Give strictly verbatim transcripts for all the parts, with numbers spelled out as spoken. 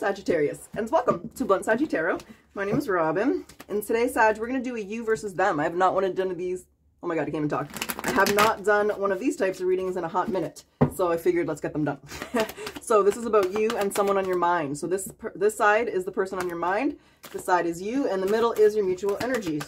Sagittarius, and welcome to Blunt Sagittarius. My name is Robin, and today, Sag, we're going to do a you versus them. I have not wanted done these. Oh my God, I can't even talk. I have not done one of these types of readings in a hot minute, so I figured let's get them done. So this is about you and someone on your mind. So this this side is the person on your mind, this side is you, and the middle is your mutual energies.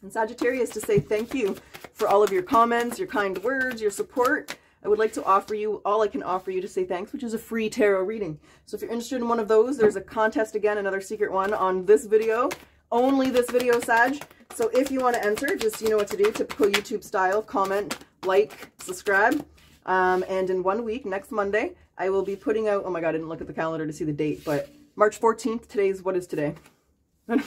And Sagittarius, to say thank you for all of your comments, your kind words, your support. I would like to offer you all I can offer you to say thanks, which is a free tarot reading. So if you're interested in one of those, there's a contest again, another secret one on this video. Only this video, Sag. So if you want to enter, just you know what to do, typical YouTube style, comment, like, subscribe. Um, and in one week, next Monday, I will be putting out, oh my God, I didn't look at the calendar to see the date, but March fourteenth, today's, what is today? On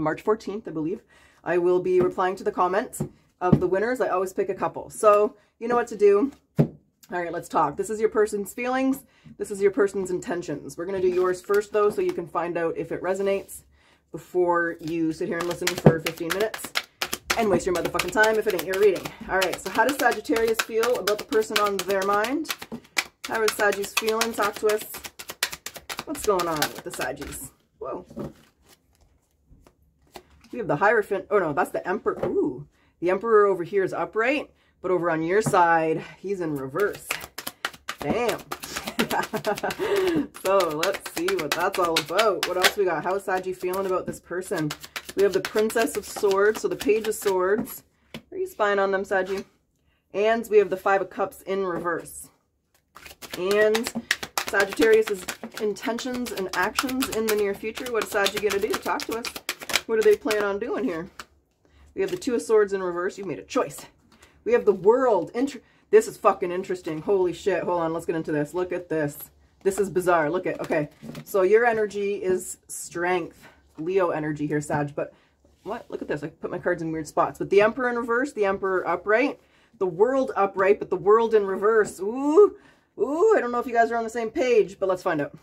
March fourteenth, I believe, I will be replying to the comments of the winners. I always pick a couple. So you know what to do. All right, let's talk. This is your person's feelings. This is your person's intentions. We're going to do yours first, though, so you can find out if it resonates before you sit here and listen for fifteen minutes and waste your motherfucking time if it ain't your reading. All right, so how does Sagittarius feel about the person on their mind? How is Saggies feeling? Talk to us. What's going on with the Saggies? Whoa. We have the Hierophant. Oh, no, that's the Emperor. Ooh, the Emperor over here is upright. But over on your side, he's in reverse. Damn. So let's see what that's all about. What else we got? How is Saggy feeling about this person? We have the Princess of Swords. So the Page of Swords. Are you spying on them, Saggy? And we have the Five of Cups in reverse. And Sagittarius's intentions and actions in the near future. What is Saggy going to do? Talk to us. What do they plan on doing here? We have the Two of Swords in reverse. You've made a choice. We have the World. Inter this is fucking interesting. Holy shit. Hold on. Let's get into this. Look at this. This is bizarre. Look at, okay. So your energy is strength. Leo energy here, Sag. But what? Look at this. I put my cards in weird spots. But the Emperor in reverse, the Emperor upright, the World upright, but the World in reverse. Ooh. Ooh. I don't know if you guys are on the same page, but let's find out.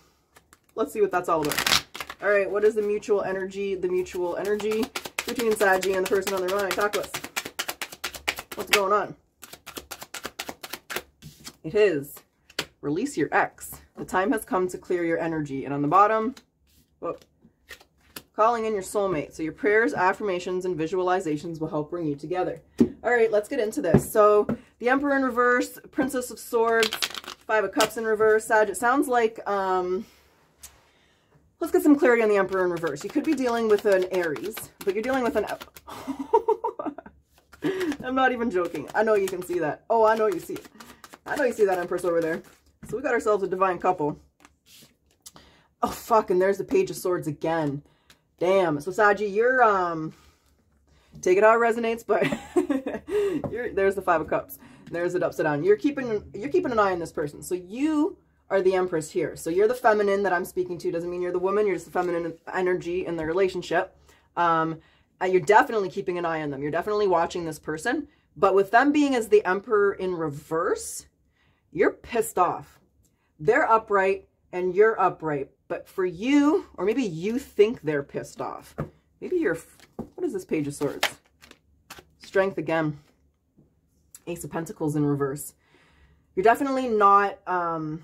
Let's see what that's all about. All right. What is the mutual energy? The mutual energy between Saggy and the person on their mind. Talk to us. What's going on? It is release your ex. The time has come to clear your energy. And on the bottom, whoa, calling in your soulmate. So your prayers, affirmations, and visualizations will help bring you together. All right, let's get into this. So the Emperor in reverse, Princess of Swords, Five of Cups in reverse. Sag, it sounds like, um, let's get some clarity on the Emperor in reverse. You could be dealing with an Aries, but you're dealing with an... I'm not even joking. I know you can see that. Oh, I know you see it. I know you see that Empress over there. So we got ourselves a divine couple. Oh, fuck. And there's the Page of Swords again. Damn. So, Saggy, you're, um, take it how it resonates, but you're, there's the Five of Cups. There's it upside down. You're keeping, you're keeping an eye on this person. So you are the Empress here. So you're the feminine that I'm speaking to. Doesn't mean you're the woman. You're just the feminine energy in the relationship. Um, You're definitely keeping an eye on them. You're definitely watching this person. But with them being as the Emperor in reverse, you're pissed off. They're upright and you're upright. But for you, or maybe you think they're pissed off. Maybe you're, what is this Page of Swords? Strength again. Ace of Pentacles in reverse. You're definitely not, um,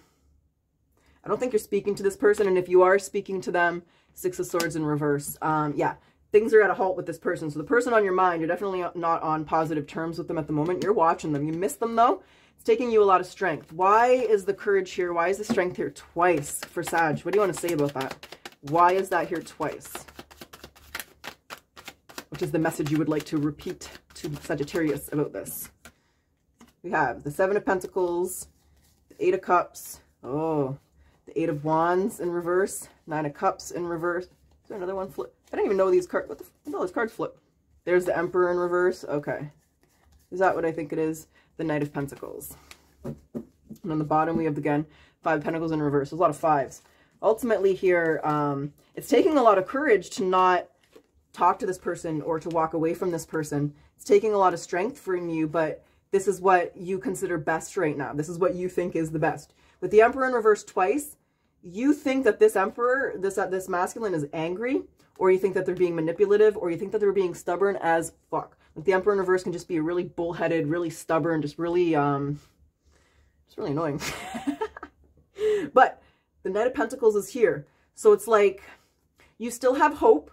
I don't think you're speaking to this person. And if you are speaking to them, Six of Swords in reverse. Um, yeah. Things are at a halt with this person. So the person on your mind, you're definitely not on positive terms with them at the moment. You're watching them. You miss them, though. It's taking you a lot of strength. Why is the courage here? Why is the strength here twice for Sag? What do you want to say about that? Why is that here twice? Which is the message you would like to repeat to Sagittarius about this. We have the Seven of Pentacles, the Eight of Cups, oh, the Eight of Wands in reverse, Nine of Cups in reverse. Is there another one flip? I don't even know these cards. What the f no, those cards flip. There's the Emperor in reverse. Okay. Is that what I think it is? The Knight of Pentacles. And on the bottom, we have, again, Five of Pentacles in reverse. There's a lot of fives. Ultimately here, um, it's taking a lot of courage to not talk to this person or to walk away from this person. It's taking a lot of strength from you, but this is what you consider best right now. This is what you think is the best. With the Emperor in reverse twice, you think that this Emperor, this, uh, this masculine is angry, or you think that they're being manipulative, or you think that they're being stubborn as fuck. Like the Emperor in reverse can just be really bullheaded, really stubborn, just really, um, it's really annoying. But the Knight of Pentacles is here. So it's like you still have hope,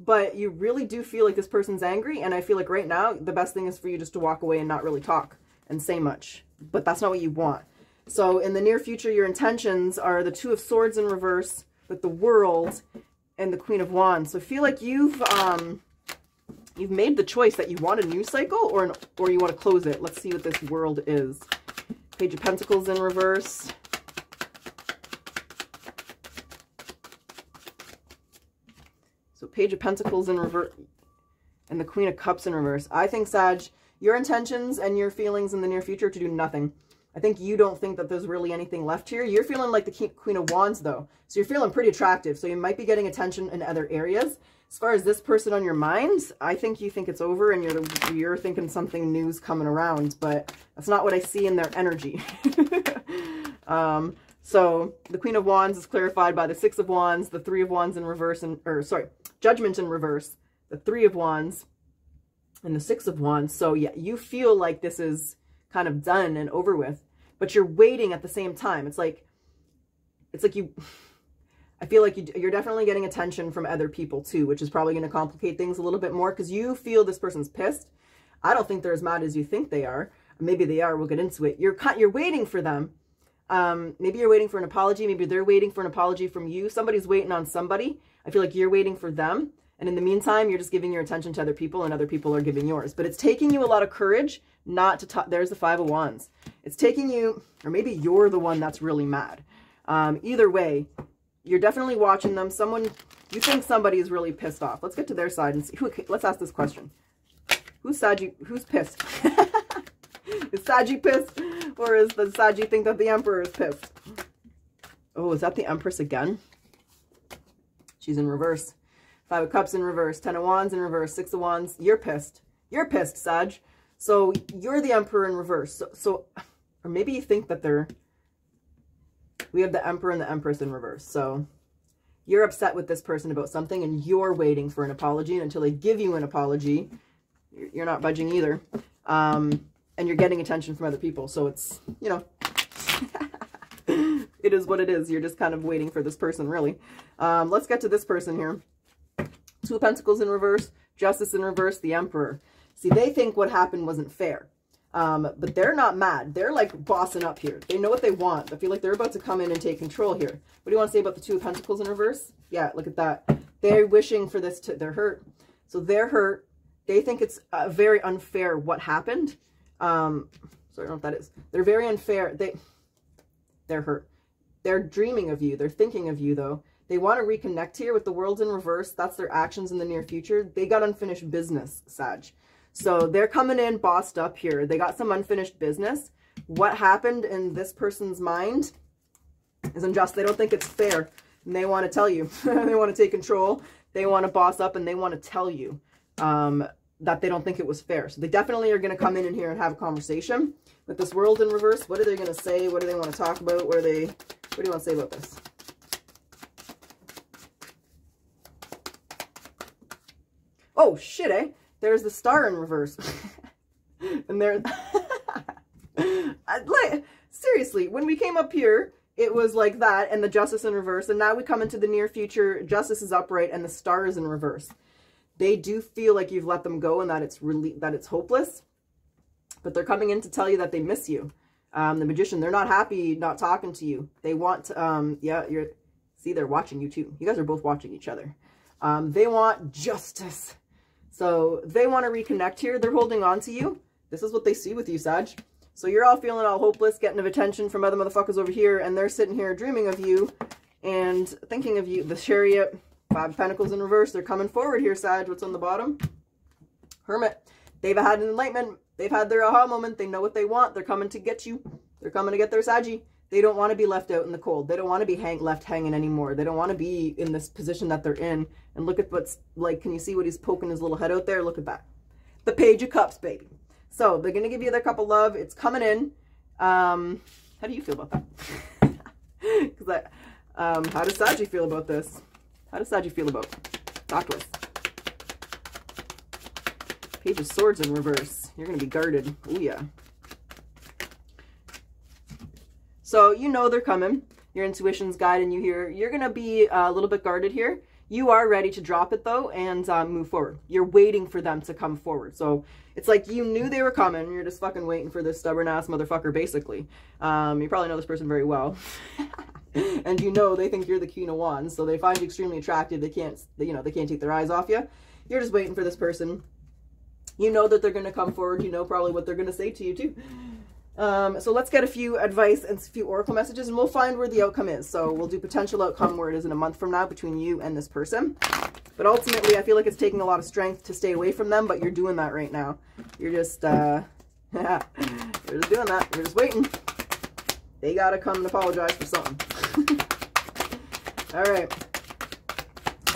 but you really do feel like this person's angry. And I feel like right now, the best thing is for you just to walk away and not really talk and say much. But that's not what you want. So in the near future, your intentions are the Two of Swords in reverse with the World and the Queen of Wands. So feel like you've um, you've made the choice that you want a new cycle or, an, or you want to close it. Let's see what this World is. Page of Pentacles in reverse. So Page of Pentacles in reverse and the Queen of Cups in reverse. I think, Sag, your intentions and your feelings in the near future are to do nothing. I think you don't think that there's really anything left here. You're feeling like the Queen of Wands, though. So you're feeling pretty attractive. So you might be getting attention in other areas. As far as this person on your mind, I think you think it's over and you're, you're thinking something new's coming around. But that's not what I see in their energy. um, so the Queen of Wands is clarified by the Six of Wands, the Three of Wands in reverse, and or sorry, Judgment in reverse, the Three of Wands, and the Six of Wands. So yeah, you feel like this is kind of done and over with, but you're waiting at the same time. It's like, it's like you, I feel like you, you're definitely getting attention from other people too, which is probably going to complicate things a little bit more because you feel this person's pissed. I don't think they're as mad as you think they are. Maybe they are. We'll get into it. You're you're waiting for them. Um, maybe you're waiting for an apology. Maybe they're waiting for an apology from you. Somebody's waiting on somebody. I feel like you're waiting for them. And in the meantime, you're just giving your attention to other people and other people are giving yours. But it's taking you a lot of courage not to talk. There's the Five of Wands. It's taking you, or maybe you're the one that's really mad. Um, either way, you're definitely watching them. Someone, you think somebody is really pissed off. Let's get to their side and see. Who, let's ask this question. Who's Sagi, who's pissed? Is Sagi pissed? Or is the Sagi think that the Emperor is pissed? Oh, is that the Empress again? She's in reverse. Five of Cups in reverse, Ten of Wands in reverse, Six of Wands. You're pissed. You're pissed, Sag. So you're the Emperor in reverse. So, so, or maybe you think that they're, we have the Emperor and the Empress in reverse. So you're upset with this person about something and you're waiting for an apology. And until they give you an apology, you're not budging either. Um, and you're getting attention from other people. So it's, you know, it is what it is. You're just kind of waiting for this person, really. Um, let's get to this person here. Two of Pentacles in reverse, Justice in reverse, the Emperor. See, they think what happened wasn't fair. Um, but they're not mad. They're like bossing up here. They know what they want. I feel like they're about to come in and take control here. What do you want to say about the Two of Pentacles in reverse? Yeah, look at that. They're wishing for this to, they're hurt. So they're hurt. They think it's uh, very unfair what happened. Um, so I don't know what that is. They're very unfair. They, they're hurt. They're dreaming of you. They're thinking of you though. They want to reconnect here with the World in reverse. That's their actions in the near future. They got unfinished business, Sag. So they're coming in bossed up here. They got some unfinished business. What happened in this person's mind is unjust. They don't think it's fair. And they want to tell you. They want to take control. They want to boss up and they want to tell you um, that they don't think it was fair. So they definitely are going to come in, in here and have a conversation with this World in reverse. What are they going to say? What do they want to talk about? What, are they, what do you want to say about this? Oh, shit, eh? There's the Star in reverse. And there's... like, seriously, when we came up here, it was like that and the Justice in reverse. And now we come into the near future. Justice is upright and the Star is in reverse. They do feel like you've let them go and that it's, really, that it's hopeless. But they're coming in to tell you that they miss you. Um, the Magician, they're not happy not talking to you. They want to... Um, yeah, you're... See, they're watching you too. You guys are both watching each other. Um, they want justice. So they want to reconnect here. They're holding on to you. This is what they see with you, Sag. So you're all feeling all hopeless, getting of attention from other motherfuckers over here. And they're sitting here dreaming of you and thinking of you. The Chariot, Five of Pentacles in reverse. They're coming forward here, Sag. What's on the bottom? Hermit. They've had an enlightenment. They've had their aha moment. They know what they want. They're coming to get you. They're coming to get their Saggy. They don't want to be left out in the cold. They don't want to be hang left hanging anymore. They don't want to be in this position that they're in. And look at what's like, can you see what he's poking his little head out there? Look at that. The Page of Cups, baby. So they're going to give you their cup of love. It's coming in. Um, how do you feel about that? Cause I, um, how does Sagi feel about this? How does Sagi feel about it? Talk to us. Page of Swords in reverse. You're going to be guarded. Oh yeah. So you know they're coming. your intuition's guiding you here. You're going to be a little bit guarded here. You are ready to drop it though and um, move forward. You're waiting for them to come forward. So it's like you knew they were coming. You're just fucking waiting for this stubborn ass motherfucker, basically. Um, you probably know this person very well. And you know they think you're the Queen of Wands. So they find you extremely attractive. They can't, you know, they can't take their eyes off you. You're just waiting for this person. You know that they're going to come forward. You know probably what they're going to say to you too. Um, so let's get a few advice and a few oracle messages, and we'll find where the outcome is. So we'll do potential outcome where it is in a month from now between you and this person. But ultimately, I feel like it's taking a lot of strength to stay away from them, but you're doing that right now. You're just, uh, you're just doing that. You're just waiting. They got to come and apologize for something. All right.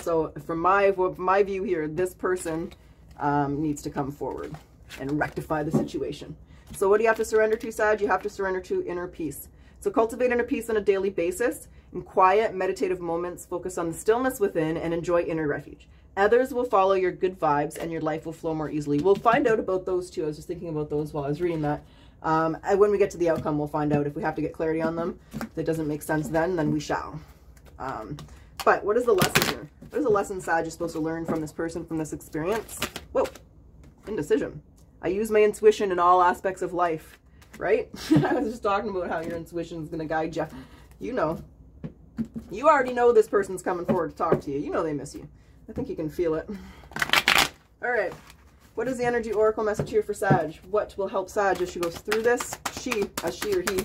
So from my, my view here, this person um, needs to come forward and rectify the situation. So what do you have to surrender to, Sag? You have to surrender to inner peace. So cultivate inner peace on a daily basis. In quiet, meditative moments, focus on the stillness within and enjoy inner refuge. Others will follow your good vibes and your life will flow more easily. We'll find out about those two. I was just thinking about those while I was reading that. Um, and when we get to the outcome, we'll find out if we have to get clarity on them. If that doesn't make sense then, then we shall. Um, but what is the lesson here? What is the lesson, Sag, you're supposed to learn from this person, from this experience? Whoa, indecision. I use my intuition in all aspects of life, right? I was just talking about how your intuition is going to guide you. You know, you already know this person's coming forward to talk to you. You know they miss you. I think you can feel it. All right. What is the energy oracle message here for Sag? What will help Sag as she goes through this? She, as she or he,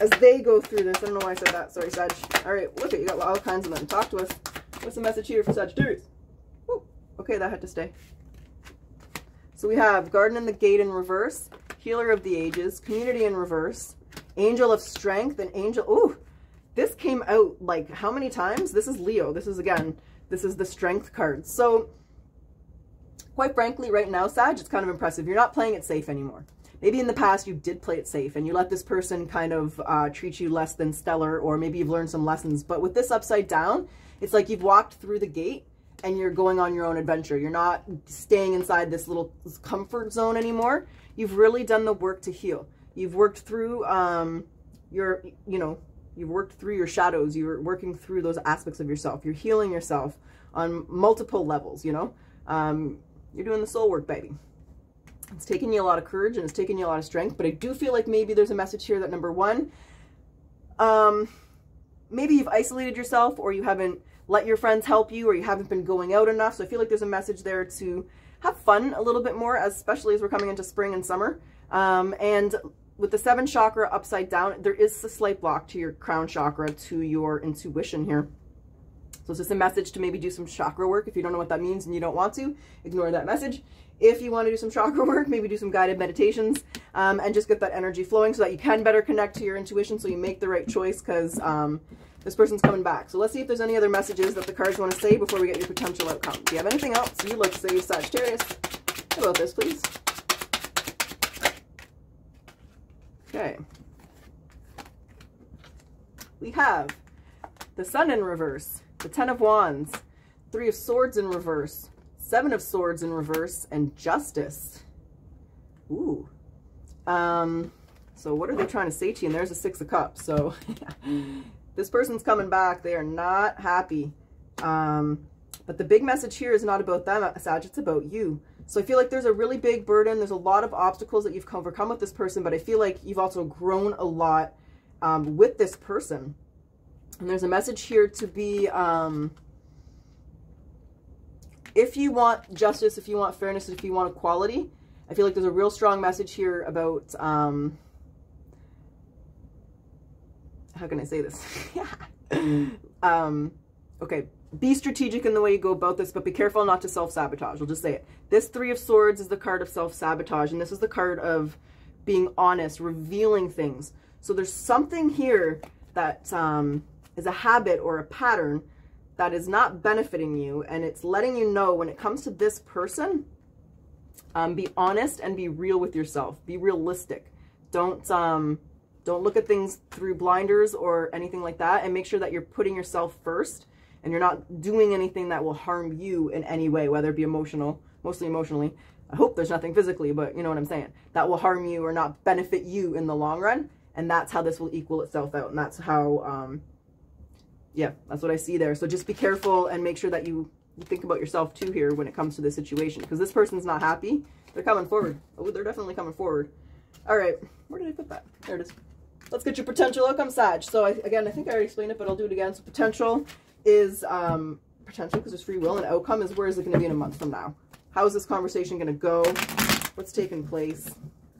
as they go through this. I don't know why I said that. Sorry, Sag. All right. Look at you. Got all kinds of them. Talk to us. What's the message here for Sagittarius? Woo. Okay, that had to stay. So we have Garden in the Gate in reverse, Healer of the Ages, Community in reverse, Angel of Strength, and Angel... Ooh, this came out, like, how many times? This is Leo. This is, again, this is the Strength card. So, quite frankly, right now, Sag, it's kind of impressive. You're not playing it safe anymore. Maybe in the past you did play it safe, and you let this person kind of uh, treat you less than stellar, or maybe you've learned some lessons. But with this upside down, it's like you've walked through the gate, and you're going on your own adventure. You're not staying inside this little comfort zone anymore. You've really done the work to heal. You've worked through um, your, you know, you've worked through your shadows. You're working through those aspects of yourself. You're healing yourself on multiple levels, you know. Um, you're doing the soul work, baby. It's taken you a lot of courage and it's taken you a lot of strength, but I do feel like maybe there's a message here that, number one, um, maybe you've isolated yourself, or you haven't let your friends help you, or you haven't been going out enough. So I feel like there's a message there to have fun a little bit more, especially as we're coming into spring and summer. Um, and with the seventh chakra upside down, there is a slight block to your crown chakra, to your intuition here. So it's just a message to maybe do some chakra work. If you don't know what that means and you don't want to, ignore that message. If you want to do some chakra work, maybe do some guided meditations um, and just get that energy flowing so that you can better connect to your intuition, so you make the right choice, because um, this person's coming back. So let's see if there's any other messages that the cards want to say before we get your potential outcome. Do you have anything else you'd like to say, Sagittarius, about this, please? Okay. We have the Sun in reverse, the Ten of Wands, Three of Swords in reverse, Seven of Swords in reverse, and Justice. Ooh. Um, so what are they trying to say to you? And there's a Six of Cups. So this person's coming back. They are not happy. Um, but the big message here is not about them, Sag. It's about you. So I feel like there's a really big burden. There's a lot of obstacles that you've overcome with this person, but I feel like you've also grown a lot um, with this person. And there's a message here to be... Um, If you want justice, if you want fairness, if you want equality, I feel like there's a real strong message here about, um, how can I say this? yeah. um, okay, be strategic in the way you go about this, but be careful not to self-sabotage. I'll just say it. This Three of Swords is the card of self-sabotage, and this is the card of being honest, revealing things. So there's something here that um, is a habit or a pattern that is not benefiting you, and it's letting you know when it comes to this person, um, be honest and be real with yourself. Be realistic. Don't um, don't look at things through blinders or anything like that, and make sure that you're putting yourself first and you're not doing anything that will harm you in any way, whether it be emotional, mostly emotionally. I hope there's nothing physically, but you know what I'm saying, that will harm you or not benefit you in the long run. and that's how this will equal itself out. And that's how, um, yeah, that's what I see there. So just be careful and make sure that you think about yourself too here when it comes to this situation, because this person's not happy. They're coming forward. Oh, they're definitely coming forward. All right. Where did I put that? There it is. Let's get your potential outcome, Sag. So I, again, I think I already explained it, but I'll do it again. So potential is, um, potential because there's free will, and outcome is where is it going to be in a month from now? How is this conversation going to go? What's taking place?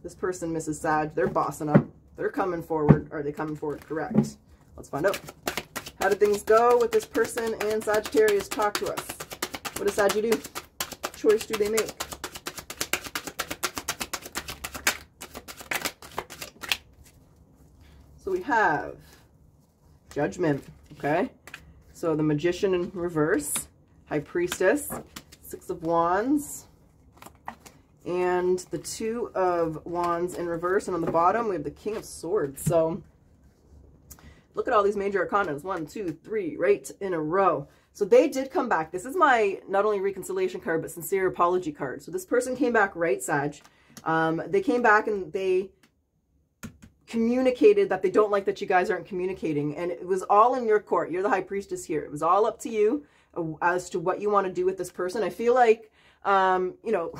This person, Missus Sag, they're bossing up. They're coming forward. Are they coming forward correct? Let's find out. How did things go with this person and Sagittarius? Talk to us. What does Sag do? What choice do they make? So we have Judgment, okay? So the Magician in reverse, High Priestess, Six of Wands, and the Two of Wands in reverse. And on the bottom, we have the King of Swords. So look at all these major arcana. One, two, three, right in a row. So they did come back. This is my not only reconciliation card, but sincere apology card. So this person came back, right, Sag? Um, they came back and they communicated that they don't like that you guys aren't communicating. And it was all in your court. You're the High Priestess here. It was all up to you as to what you want to do with this person. I feel like, um, you know,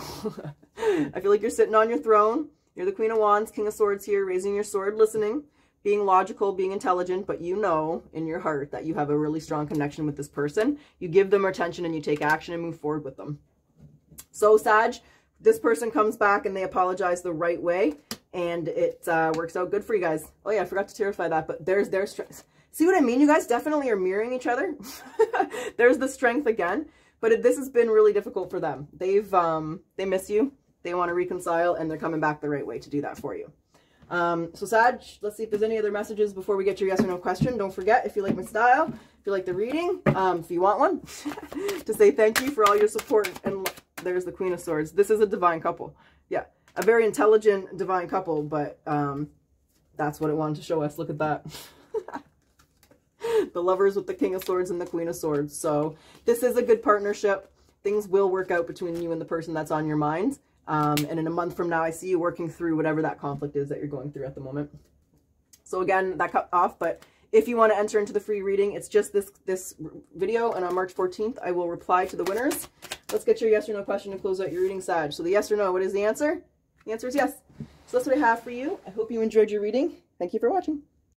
I feel like you're sitting on your throne. You're the Queen of Wands, King of Swords here, raising your sword, listening, being logical, being intelligent, but you know in your heart that you have a really strong connection with this person. You give them attention and you take action and move forward with them. So Sag, this person comes back and they apologize the right way, and it uh, works out good for you guys. Oh yeah, I forgot to clarify that, but there's their strength. See what I mean? You guys definitely are mirroring each other. There's the strength again, but it, this has been really difficult for them. They've, um, they miss you. They want to reconcile, and they're coming back the right way to do that for you. Um, so Sag, let's see if there's any other messages before we get your yes or no question. Don't forget, if you like my style, if you like the reading, um, if you want one, to say thank you for all your support. And there's the Queen of Swords. This is a divine couple. Yeah, a very intelligent divine couple, but um, that's what it wanted to show us. Look at that. The Lovers with the King of Swords and the Queen of Swords. So this is a good partnership. Things will work out between you and the person that's on your mind. Um, and in a month from now, I see you working through whatever that conflict is that you're going through at the moment. So again, that cut off, but if you want to enter into the free reading, it's just this, this video. And on March fourteenth, I will reply to the winners. Let's get your yes or no question to close out your reading, Sag. So the yes or no, what is the answer? The answer is yes. So that's what I have for you. I hope you enjoyed your reading. Thank you for watching.